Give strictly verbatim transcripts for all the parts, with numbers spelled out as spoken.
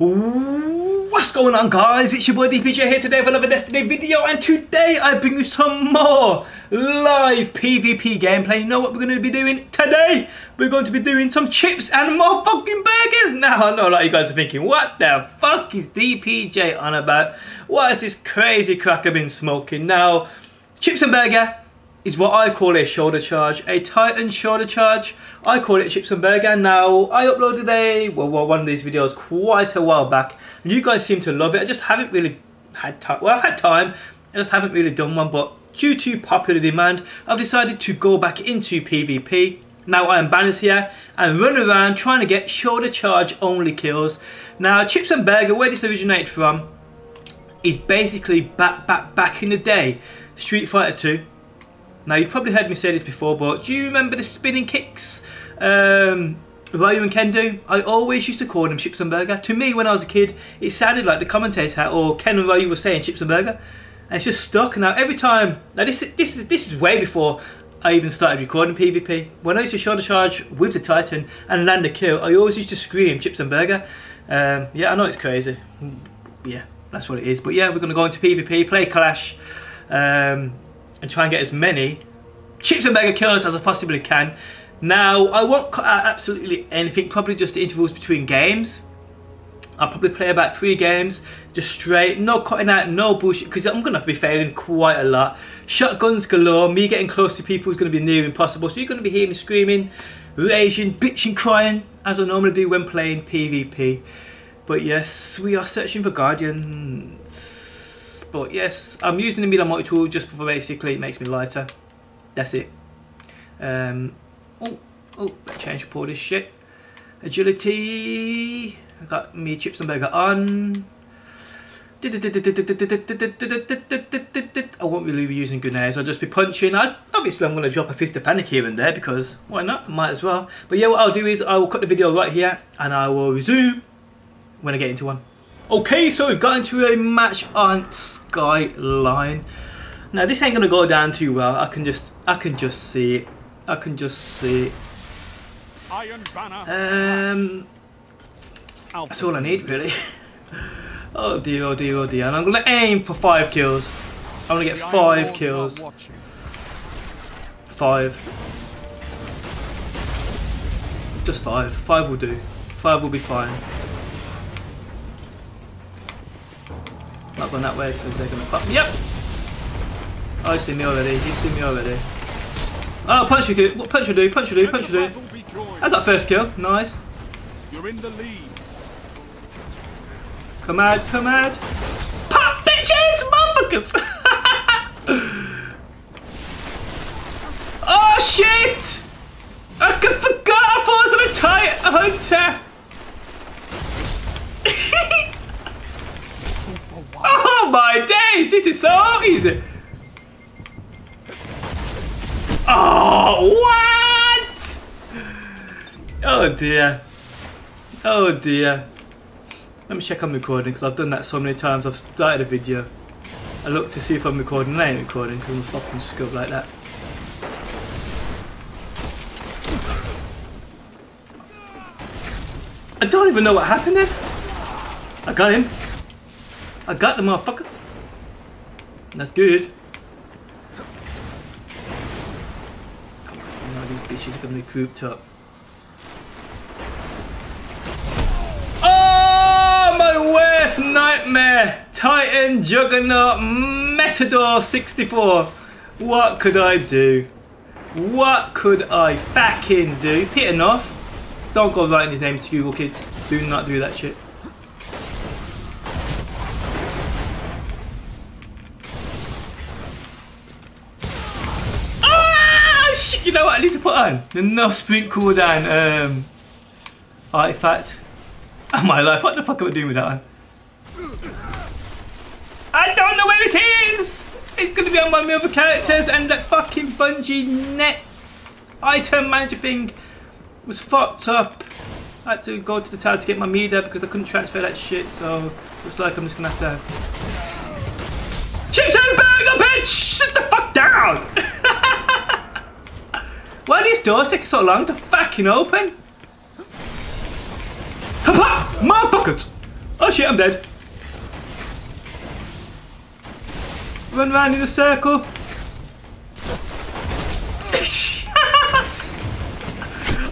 What's going on, guys? It's your boy D P J here today with another Destiny video, and today I bring you some more live P v P gameplay. You know what we're going to be doing today? We're going to be doing some chips and more fucking burgers. Now I know a lot of you guys are thinking, what the fuck is D P J on about? What is this crazy crack I've been smoking? Now, chips and burger is what I call a shoulder charge, a Titan shoulder charge. I call it chips and burger. Now, I uploaded a well, well one of these videos quite a while back, and you guys seem to love it. I just haven't really had time. Well, I've had time, I just haven't really done one. But due to popular demand, I've decided to go back into P v P. Now, Iron Banner's here and run around trying to get shoulder charge only kills. Now, chips and burger, where this originated from, is basically back, back, back in the day, Street Fighter two. Now, you've probably heard me say this before, but do you remember the spinning kicks um, Ryu and Ken do? I always used to call them chips and burger. To me, when I was a kid, it sounded like the commentator or Ken and Ryu were saying chips and burger, and it's just stuck. Now, every time, now this is this is this is way before I even started recording P v P. When I used to shoulder charge with the Titan and land a kill, I always used to scream chips and burger. Um, yeah, I know it's crazy. Yeah, that's what it is. But yeah, we're gonna go into P v P, play Clash. Um, and try and get as many chips and burger kills as I possibly can. Now, I won't cut out absolutely anything, probably just the intervals between games. I'll probably play about three games, just straight, no cutting out, no bullshit, because I'm going to be failing quite a lot. Shotguns galore, me getting close to people is going to be near impossible, so you're going to be hearing me screaming, raging, bitching, crying, as I normally do when playing P v P. But yes, we are searching for guardians. But yes, I'm using the Mila Multi tool just for basically it makes me lighter. That's it. Um, oh, oh, change up all this shit. Agility. I got me chips and burger on. I won't really be using grenades. I'll just be punching. I, obviously, I'm going to drop a fist of panic here and there because why not? I might as well. But yeah, what I'll do is I will cut the video right here and I will resume when I get into one. Okay, so we've got into a match on Skyline. Now, this ain't gonna go down too well. I can just, I can just see it. I can just see it. Iron Banner. Um, that's all I need, really. Oh dear, oh dear, oh dear. And I'm gonna aim for five kills. I'm gonna get five kills. Five. Just five. Five will do. Five will be fine. Not going that way because they're going to pop me. Yep! Oh, you see me already. You see me already. Oh, punch you do. Punch you do. Punch you do. Punch you do. I got first kill. Nice. You're in the lead. Come out. Come out. Pop bitches! Motherfuckers! Oh, shit! I forgot I thought I was a Titan hunter! Oh my days, this is so easy. Oh, what? Oh dear. Oh dear. Let me check I'm recording because I've done that so many times. I've started a video. I look to see if I'm recording. I ain't recording because I'm fucking scrub like that. I don't even know what happened then. I got him. I got the motherfucker. That's good. Come on, now these bitches are gonna be grouped up. Oh, my worst nightmare! Titan Juggernaut Metador sixty-four. What could I do? What could I fucking do? Hit enough. Don't go writing his name to Google, kids. Do not do that shit. You know what I need to put on? The no sprint cooldown um, artifact. Oh my life, what the fuck am I doing with that one? I don't know where it is! It's gonna be on one of my other characters, and that fucking Bungie net item manager thing was fucked up. I had to go to the tower to get my meter because I couldn't transfer that shit, so looks like I'm just gonna have to. Chips and burger, bitch! Shut the fuck down! Why do these doors take so long to fucking open? Motherfuckers! Oh shit, I'm dead. Run round in a circle.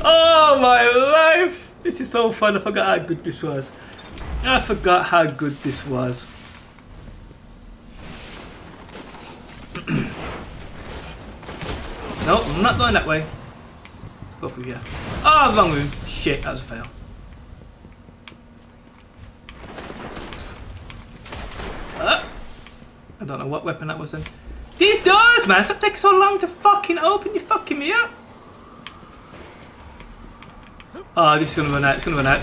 Oh my life! This is so fun. I forgot how good this was. I forgot how good this was. No, I'm not going that way. Let's go through here. Oh, wrong room. Shit, that was a fail. Uh, I don't know what weapon that was then. These doors, man! Stop taking so long to fucking open. You're fucking me up. Oh, this is gonna run out. It's gonna run out.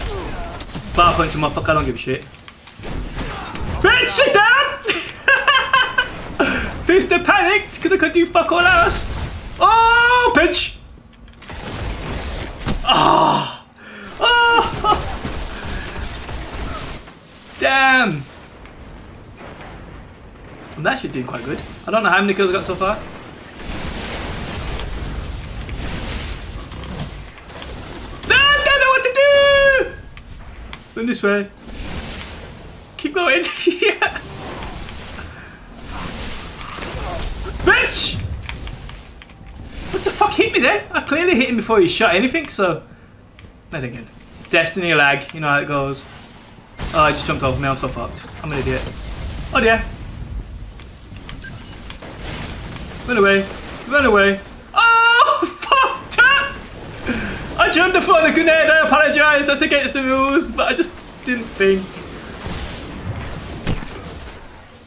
Bar punch him, motherfucker. I don't give a shit. Bitch, sit down! Booster panicked because I couldn't do fuck all else. Oh, bitch! Oh! Oh! Damn! I'm well, actually doing quite good. I don't know how many kills I got so far. No, I don't know what to do! Run this way. Keep going. Yeah. Bitch! What the fuck hit me then? I clearly hit him before he shot anything, so... Not again. Destiny lag, you know how it goes. Oh, I just jumped over me, I'm so fucked. I'm an idiot. Oh dear. Run away. Run away. Oh, fucked up! I jumped before the grenade, I apologise, that's against the rules, but I just didn't think.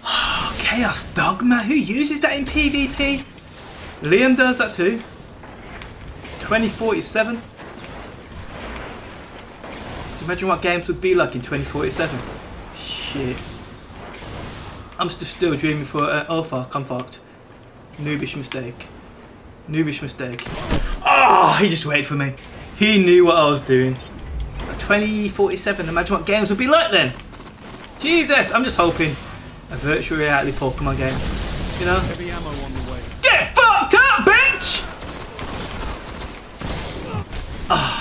Oh, Chaos Dogma, who uses that in PvP? Liam does, that's who. twenty forty-seven. Do you imagine what games would be like in twenty forty-seven? Shit. I'm just still dreaming for uh, oh fuck, I'm fucked. Noobish mistake. Noobish mistake. Oh, he just waited for me. He knew what I was doing. twenty forty-seven, imagine what games would be like then. Jesus, I'm just hoping a virtual reality Pokemon game. You know? Heavy ammo on the way. Get fucked up, bitch! Oh,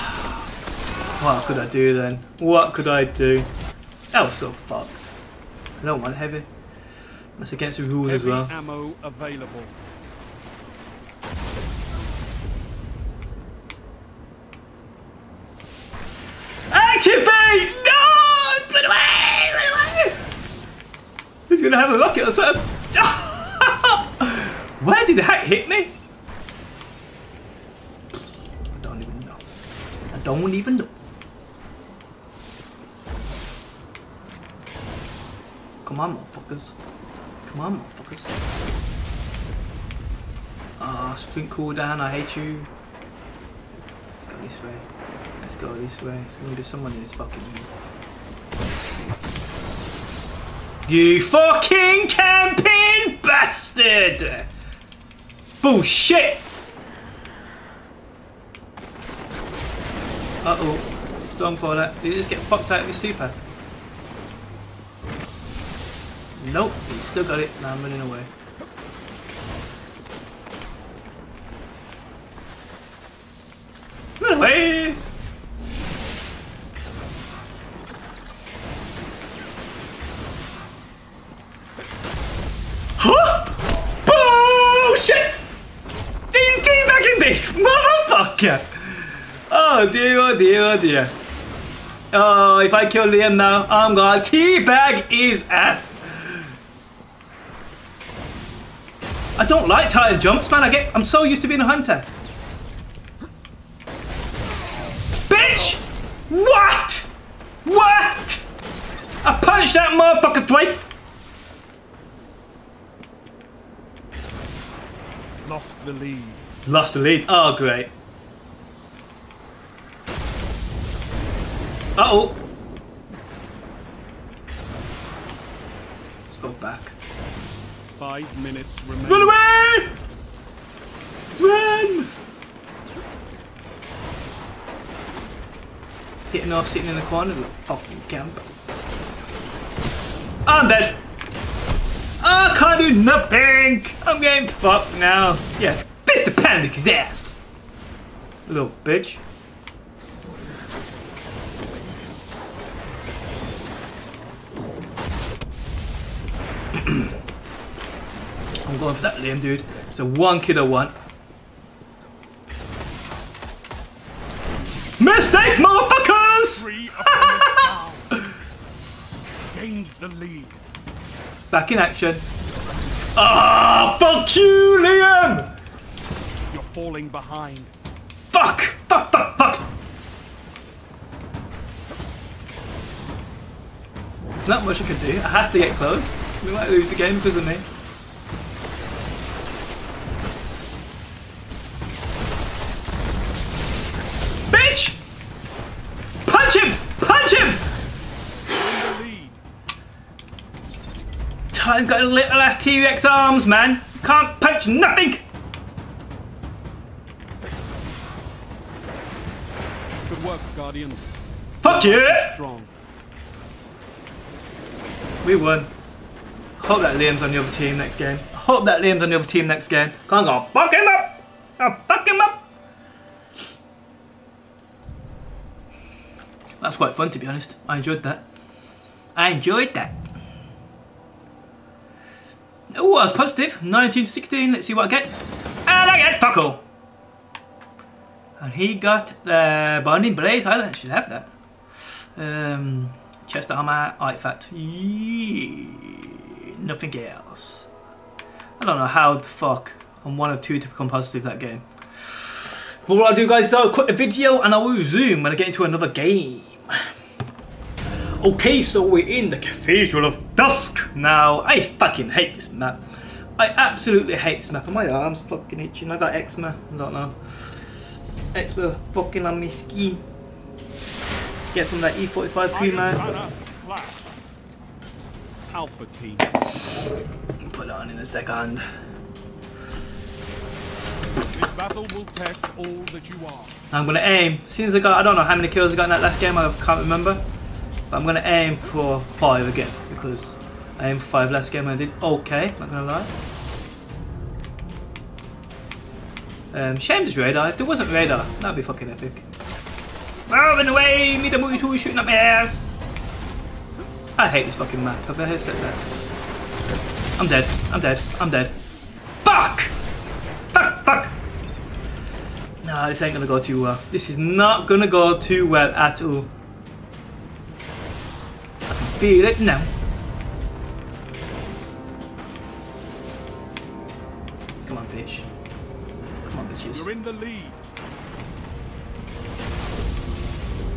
what could I do then? What could I do? That was so fucked. I don't want heavy. That's against the rules as well. Ammo available. Activate! No! Run away! Run away! He's gonna have a rocket or something. Where did the hack hit me? I don't even know. I don't even know. Come on, motherfuckers. Come on, motherfuckers. Ah, oh, sprint cooldown, I hate you. Let's go this way. Let's go this way. It's gonna be someone in this fucking room. You fucking camping bastard! Bullshit! Uh oh. Stormcaller. Did you just get fucked out of your super? Nope, he's still got it, and I'm running away. Run away! Huh? Bullshit! Ding ding back in me! Motherfucker! Oh dear, oh dear, oh dear. Oh, if I kill Liam now, I'm gonna teabag his ass. I don't like Titan jumps, man. I get, I'm so used to being a hunter. Bitch! What? What? I punched that motherfucker twice. Lost the lead. Lost the lead. Oh, great. Uh-oh. Let's go back. Five minutes remaining. Run away! Run! Hitting off, sitting in the corner of the fucking camp. I'm dead. I can't do nothing. I'm getting fucked now. Yeah, bitch to panic his ass. Little bitch. I'm going for that Liam dude. So one kid I want. Mistake, motherfuckers! Three opponents gained the lead. Back in action. Ah, oh, fuck you, Liam! You're falling behind. Fuck! Fuck! Fuck! Fuck! There's not much I can do. I have to get close. We might lose the game because of me. Titan's got little ass T-Rex arms, man. Can't punch nothing. Good work, Guardian. Fuck you! Yeah. Strong. We won. Hope that Liam's on the other team next game. Hope that Liam's on the other team next game. Can't go. Fuck him up. I'll fuck him up. That's quite fun, to be honest. I enjoyed that. I enjoyed that. Oh, I was positive. nineteen to sixteen. Let's see what I get. And I get Puckle. And he got the uh, Binding Blaze. I should have that. Um, chest armor, artifact. Yeah, nothing else. I don't know how the fuck I'm one of two to become positive that game. But what I'll do, guys, is I'll cut the video and I will zoom when I get into another game. Okay, so we're in the Cathedral of Dusk now. I fucking hate this map. I absolutely hate this map. And my arm's fucking itching. I got eczema. I don't know. Eczema fucking on my skin. Get some of that E forty-five cream, man. Alpha team. Put it on in a second. This battle will test all that you are. I'm gonna aim. As soon as I got, I don't know how many kills I got in that last game. I can't remember. But I'm going to aim for five again, because I aimed for five last game and I did okay, not going to lie. Um, shame there's radar. If there wasn't radar, that would be fucking epic. Oh, in the way! Mila Multi tool shooting up my ass! I hate this fucking map. Have I ever said that? I'm dead. I'm dead. I'm dead. Fuck! Fuck! Fuck! Nah, this ain't going to go too well. This is not going to go too well at all. Feel it now. Come on, bitch. Come on, bitches. You're in the lead.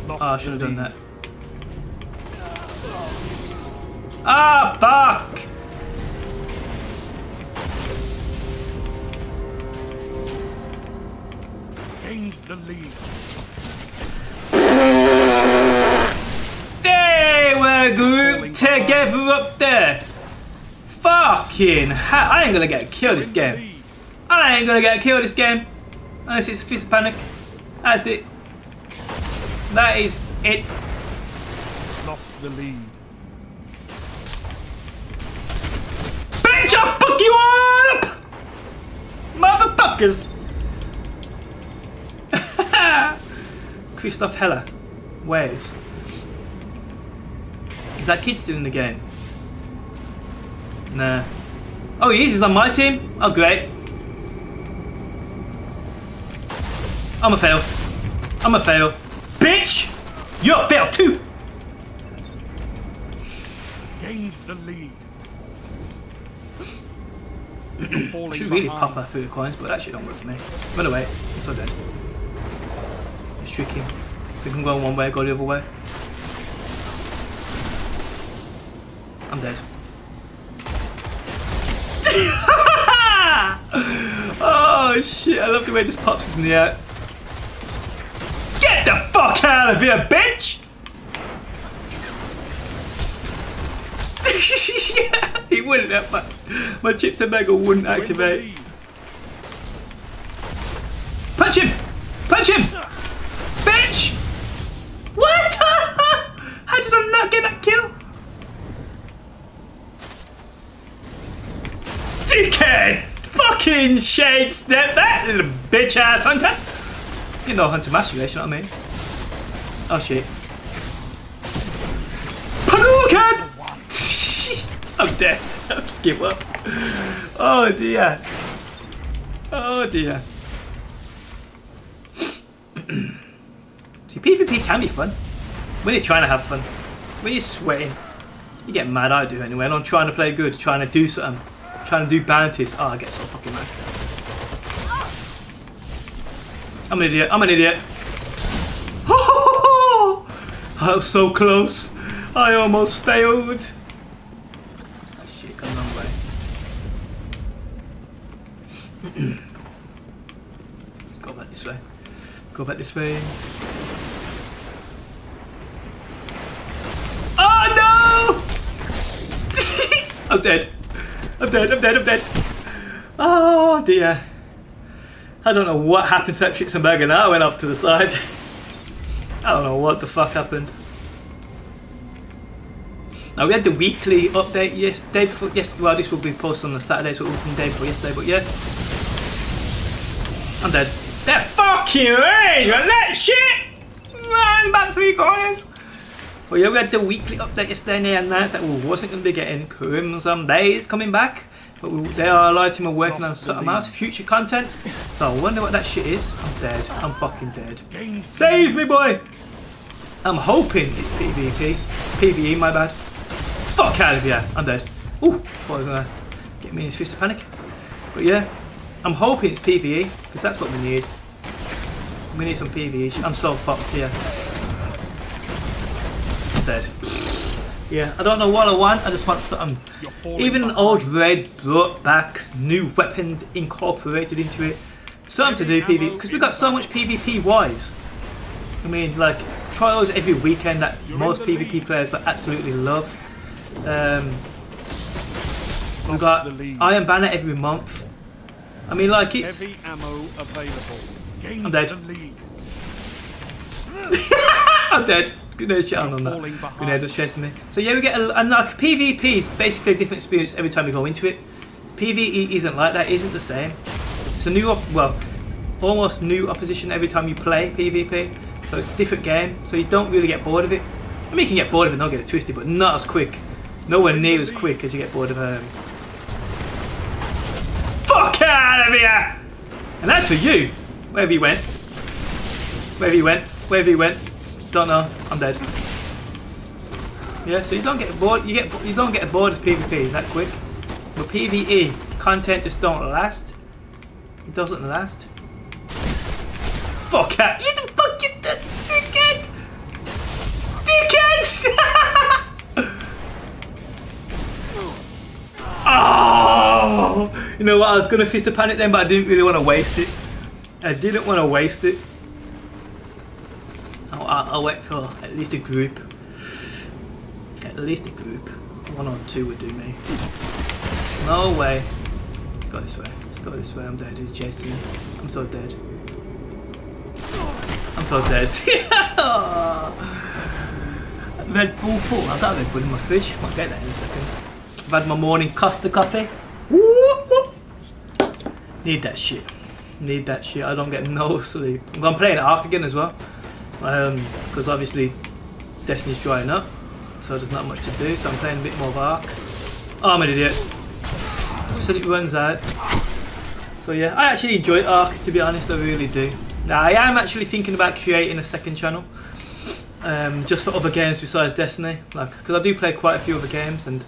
Oh, I should have done that. Ah, fuck! Gains the lead. Group together up there. Fucking hell. I ain't gonna get killed this game. I ain't gonna get killed this game. Unless it's a fist of panic. That's it. That is it. Lost the lead. Bitch, I'll fuck you all up! Motherfuckers! Christoph Heller. Waves. Is that kid still in the game? Nah. Oh, he is. He's on my team. Oh, great. I'm a fail. I'm a fail. Bitch! You're a fail too! Gains the lead. I should really pop her through the coins, but that shit don't work for me. Run away. It's all dead. It's tricky. We can go one way, go the other way. I'm dead. Oh shit, I love the way it just pops us in the air. Get the fuck out of here, bitch! Yeah, he wouldn't have my, my chips and mega wouldn't activate. Punch him! Punch him! Bitch! What? How did I not get that kill? Dickhead! Fucking shade step that little bitch ass hunter! You know hunter masturbation, you know what I mean? Oh shit. Hadouken! I'm dead. I just give up. Oh dear. Oh dear. See, PvP can be fun. When you're trying to have fun. When you're sweating. You get mad, I do anyway, and I'm trying to play good, trying to do something. Trying to do bounties. Oh, I get so fucking mad. I'm an idiot, I'm an idiot. Oh, I was so close. I almost failed. That shit got a long way. Go back this way. Go back this way. Oh no! I'm dead. I'm dead, I'm dead, I'm dead. Oh dear. I don't know what happened to that Schitzenberger now. I went up to the side. I don't know what the fuck happened. Now we had the weekly update yes, day before yesterday. Well, this will be posted on the Saturday, so it will be the day before yesterday, but yeah. I'm dead. That fucking rage on that shit! Man, back three corners! Well, yeah, we had the weekly update yesterday and they announced that we wasn't going to be getting Crimson Days coming back. But we, they are a live team and working on something else, future content. So I wonder what that shit is. I'm dead. I'm fucking dead. Save me, boy! I'm hoping it's PvP. PvE, my bad. Fuck out of here. I'm dead. Ooh, thought I was going to get me in his fist of panic. But yeah, I'm hoping it's PvE, because that's what we need. We need some PvE. I'm so fucked here. Dead. Yeah, I don't know what I want, I just want something. Even an old raid brought back, new weapons incorporated into it. Something to do PvP, because we got so much PvP wise. I mean, like, trials every weekend that most PvP players that absolutely love. Um, we got Iron Banner every month. I mean, like, it's... I'm dead. I'm dead. Grenades shouting on that. Grenade was chasing me. So yeah, we get a, and like PvP is basically a different experience every time we go into it. PvE isn't like that, isn't the same. It's a new, op well, almost new opposition every time you play PvP. So it's a different game, so you don't really get bored of it. I mean, you can get bored of it and not get it twisted, but not as quick. Nowhere near as quick as you get bored of um... Fuck out of here! And that's for you! Wherever you went. Wherever you went. Wherever you went. Don't know. I'm dead. Yeah, so you don't get bored. You get you don't get bored of PvP that quick. But PvE content just don't last. It doesn't last. Fuck out! You the fucking dickhead! Dickhead! Oh! You know what? I was gonna fist the panic then, but I didn't really want to waste it. I didn't want to waste it. I'll wait for at least a group. At least a group. One or two would do me. No way. Let's go this way. Let's go this way. I'm dead. He's chasing me. I'm so dead. I'm so dead. Red Bull pool. I've got a Red Bull in my fridge. I might get that in a second. I've had my morning Costa coffee. Whoop, whoop. Need that shit. Need that shit. I don't get no sleep. I'm playing Ark again as well. Because um, obviously Destiny's drying up, so there's not much to do, so I'm playing a bit more of Ark. Oh, I'm an idiot. So it runs out. So yeah, I actually enjoy Ark, to be honest, I really do. Now, I am actually thinking about creating a second channel, um, just for other games besides Destiny, like, because I do play quite a few other games, and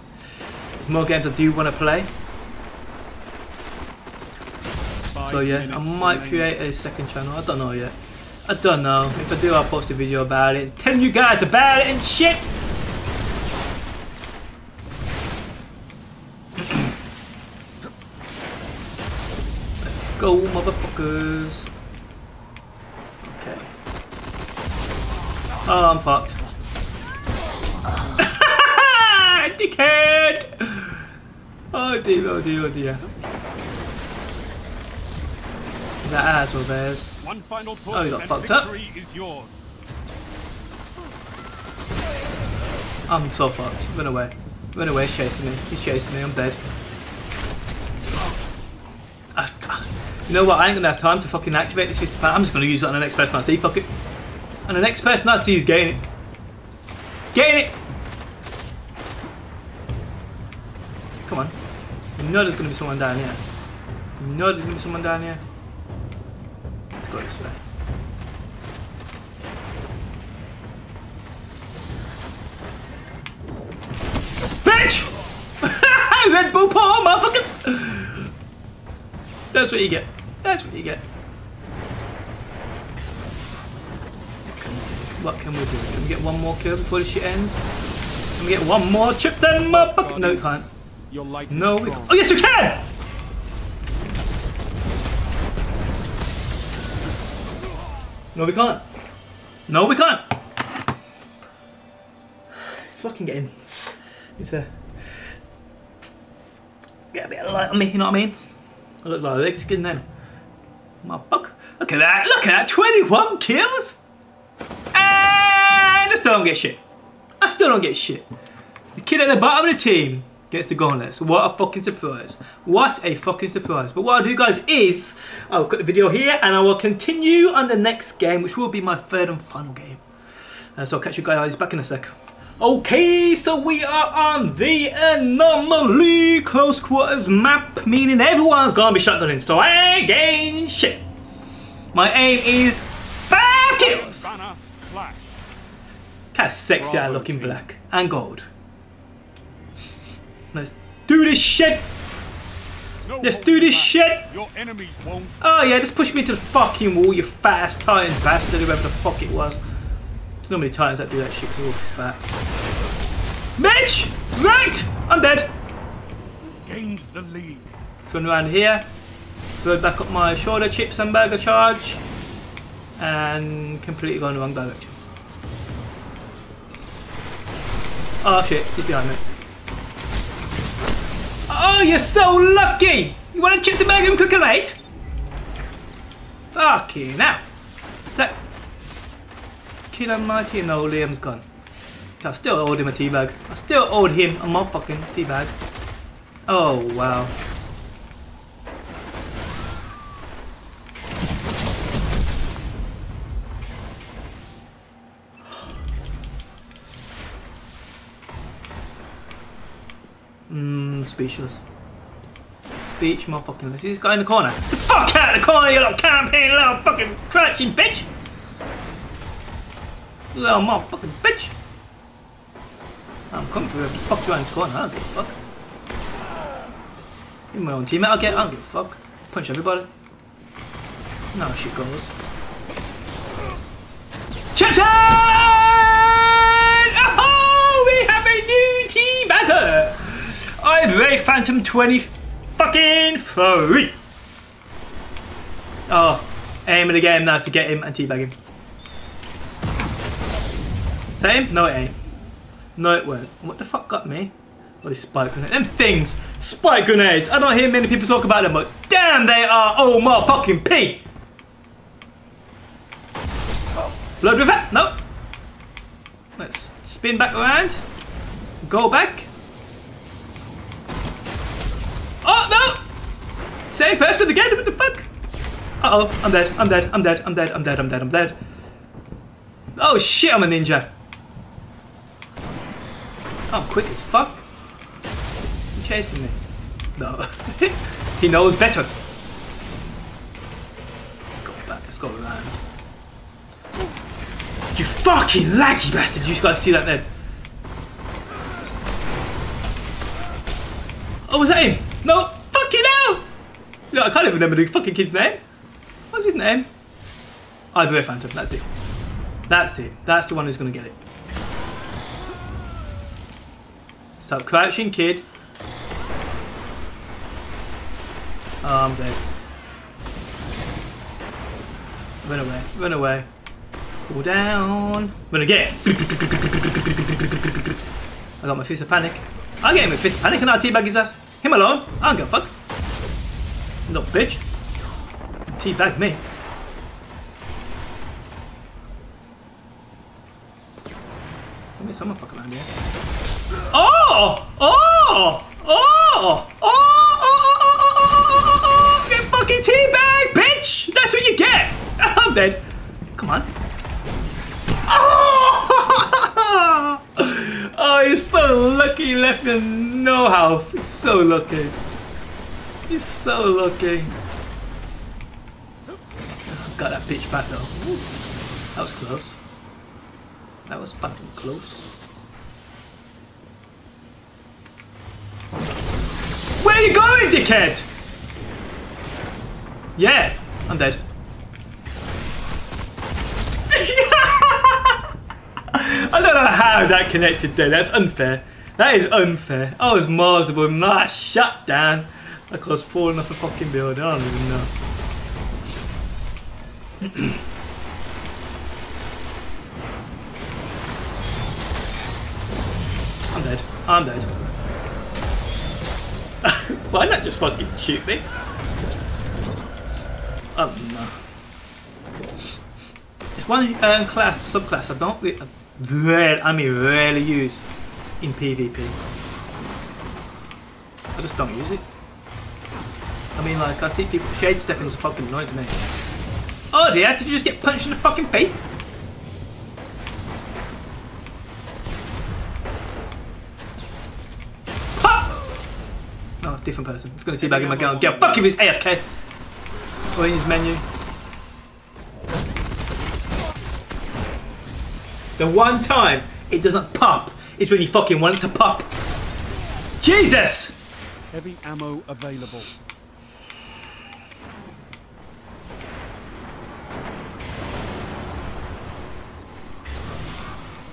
there's more games I do want to play. So yeah, I might create a second channel, I don't know yet. I don't know. If I do, I'll post a video about it, telling you guys about it and shit. Let's go, motherfuckers. Okay. Oh, I'm fucked. Dickhead! Oh dear, oh dear, oh dear. That ass was theirs. One final push, oh, and victory is yours. I'm so fucked. Run away. Run away, he's chasing me. He's chasing me, I'm dead. I, I, you know what, I ain't gonna have time to fucking activate this fist. I'm just gonna use it on the next person I see, fuck it. And the next person I see is getting it. Getting it! You know there's gonna be someone down here. You know there's gonna be someone down here. Let's go this way. Bitch! Red Bull Paul, motherfucker! That's what you get. That's what you get. What can we do? Can we get one more kill before this shit ends? Can we get one more chip then, motherfucker? No, we can't. Your light is no, we can't. Oh, yes, we can! No, we can't. No, we can't. It's fucking getting. It's a. Get a bit of light on me, you know what I mean? I look like a red skin then. Motherfucker. Look at that, look at that. twenty-one kills? And I still don't get shit. I still don't get shit. The kid at the bottom of the team gets the gauntlets. What a fucking surprise. What a fucking surprise. But what I'll do, guys, is I'll cut the video here and I will continue on the next game, which will be my third and final game. Uh, so I'll catch you guys back in a sec. Okay, so we are on the anomaly close quarters map, meaning everyone's gonna be shotgunning, so I ain't gain shit. My aim is five kills. That's sexy I look in black and gold. Let's do this shit. Let's do this shit. Oh yeah, just push me to the fucking wall, you fast Titan bastard, whoever the fuck it was. There's not many Titans that do that shit, because we're all fat. Mitch! Right! I'm dead. Gains the lead. Run around here. Go back up my shoulder chips and burger charge. And completely go in the wrong direction. Oh shit, he's behind me. Oh, you're so lucky! You wanna chip the burger and cook a mate? Fucking hell. Attack. Kid on my team. No, Liam's gone. I still owed him a teabag. I still owed him a motherfucking teabag. Oh, wow. Mmm, speechless. Speech, motherfucking. See this guy in the corner? Get the fuck out of the corner, you little campaign, little fucking crouching bitch! Little motherfucking bitch! I'm coming for you. Fuck you in this corner. I don't give a fuck. Give me my own teammate. I'll get. I don't give a fuck. Punch everybody. No shit goes. Chip time! Oh, we have a new team battle. I'm Ray Phantom twenty fucking three. Oh, aim of the game now is to get him and teabag him. Same? No, it ain't. No, it won't. What the fuck got me? Oh, these spike grenades. Them things! Spike grenades! I don't hear many people talk about them, but damn, they are oh my fucking pee! Blood with it? Nope. Let's spin back around. Go back. Oh, no! Same person again, what the fuck? Uh oh, I'm dead, I'm dead, I'm dead, I'm dead, I'm dead, I'm dead, I'm dead. Oh shit, I'm a ninja. Oh, quick as fuck. He's chasing me. No. He knows better. Let's go back, let's go around. You fucking laggy bastard, you just gotta see that then. Oh, was that him? No, fucking hell! No, I can't even remember the fucking kid's name. What's his name? I'd be a phantom, that's it. That's it. That's the one who's going to get it. Stop crouching, kid. Oh, I'm dead. Run away. Run away. Cool down. Run again. I got my fist of panic. I'll get him with fist of panic and I'll teabag his ass. Him alone. I don't give a fuck. Little bitch. Teabag me. Someone fucking around here. Oh! Oh! Oh! Oh! Oh! Oh! Oh! Get fucking teabag, bitch! That's what you get! I'm dead. Come on. Oh! Oh, you're so lucky you left me no health. So lucky. You're so lucky. Got that pitch back though. Ooh, that was close. That was fucking close. Where are you going, dickhead? Yeah, I'm dead. I don't know how that connected there. That's unfair. That is unfair. I was miserable. My shut down. I caused falling off a fucking building. I don't even know. I'm dead. I'm dead. Why not just fucking shoot me? Oh no. It's one um, class, subclass I don't re re I mean rarely use in PvP. I just don't use it. I mean, like, I see people shade stepping is a fucking nightmare. Oh dear, did you just get punched in the fucking face? Pop! Oh, different person. It's gonna teabag in my gun. Yeah, fuck if he's A F K. Or in his menu. The one time it doesn't pop is when you fucking want it to pop. Jesus! Heavy ammo available.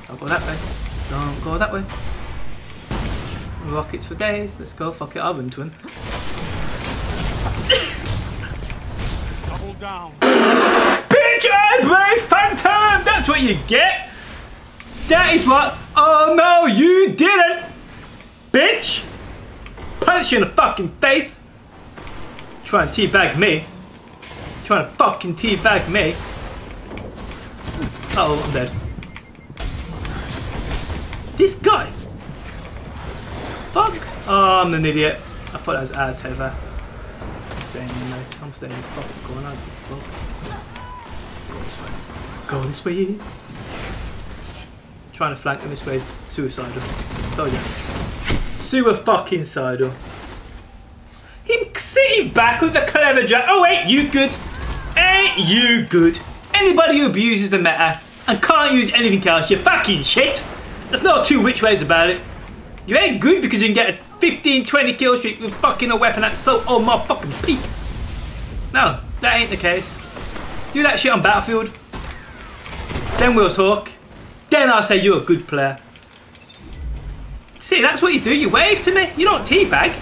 Don't go that way. Don't go that way. Rockets for days. Let's go. Fuck it. I'll run to him. Double down. Bitch, I play Phantom. That's what you get. That is what. Oh no, you didn't. Bitch. Punch you in the fucking face. Try and teabag me. Trying to fucking teabag me. Oh, I'm dead. This guy! Fuck! Oh, I'm an idiot. I thought that was out of tether. I'm staying in there. I'm staying in this fucking corner. Fuck. Go this way. Go this way. Trying to flank them this way is suicidal. Oh yeah. Super fucking sidal. Him sitting back with a clever jack. Oh, ain't you good? Ain't you good? Anybody who abuses the meta and can't use anything else, you're fucking shit! There's no two which ways about it. You ain't good because you can get a fifteen, twenty kill streak with fucking a weapon that's so on my fucking peak. No, that ain't the case. Do that shit on Battlefield. Then we'll talk. Then I'll say you're a good player. See, that's what you do. You wave to me. You don't teabag.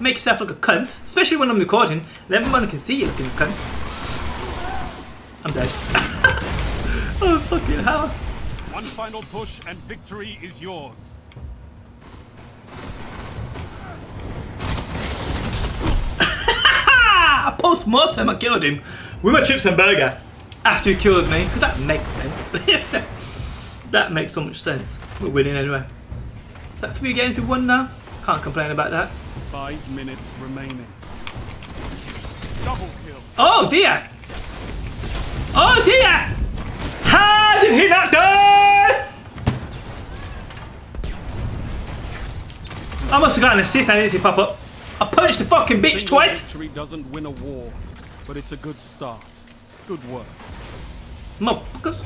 Make yourself look a cunt. Especially when I'm recording. And everyone can see you looking a cunt. I'm dead. Oh, fucking hell. One final push and victory is yours. Post-mortem, I killed him with my chips and burger after he killed me, because that makes sense. That makes so much sense. We're winning anyway. Is that three games we won now? Can't complain about that. Five minutes remaining. Double kill. Oh dear! Oh dear! How did he not die? I must have got an assist and I didn't see pop up. I punched the fucking bitch twice. Victory doesn't win a war, but it's a good start. Good work. Motherfuckers.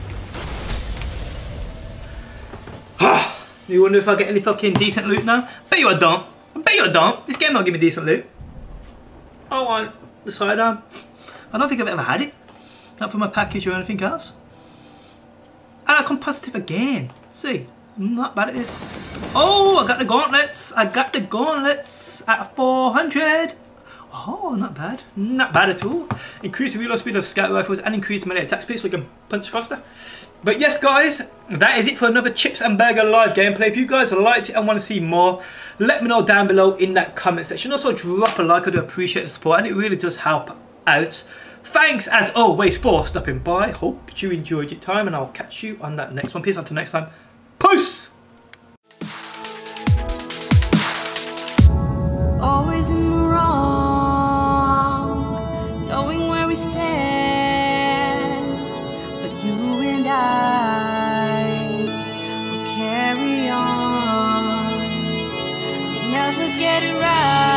You wonder if I get any fucking decent loot now? Bet you I don't. I bet you I don't. This game don't give me decent loot. I want the sidearm. I don't think I've ever had it. Not from a package or anything else. And I come positive again. See, not bad at this. Oh, I got the gauntlets. I got the gauntlets at four hundred. Oh, not bad. Not bad at all. Increase the reload speed of scout rifles and increase melee attack speed so we can punch faster. But yes, guys, that is it for another Chips and Burger live gameplay. If you guys liked it and want to see more, let me know down below in that comment section. Also, drop a like. I do appreciate the support and it really does help out. Thanks as always for stopping by. Hope you enjoyed your time and I'll catch you on that next one. Peace out till next time. Peace! Always in the wrong, knowing where we stand, but you and I will carry on. We never get it right.